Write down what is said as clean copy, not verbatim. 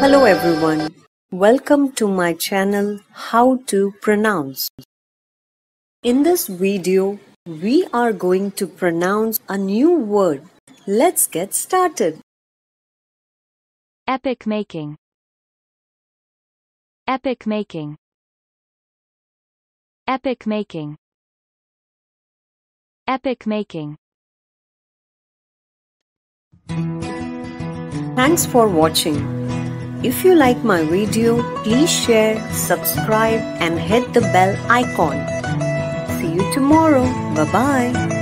Hello everyone, welcome to my channel How to Pronounce. In this video, we are going to pronounce a new word. Let's get started. Epoch making. Epoch making. Epoch making. Epoch making. Thanks for watching. If you like my video, please share, subscribe and hit the bell icon. See you tomorrow. Bye-bye.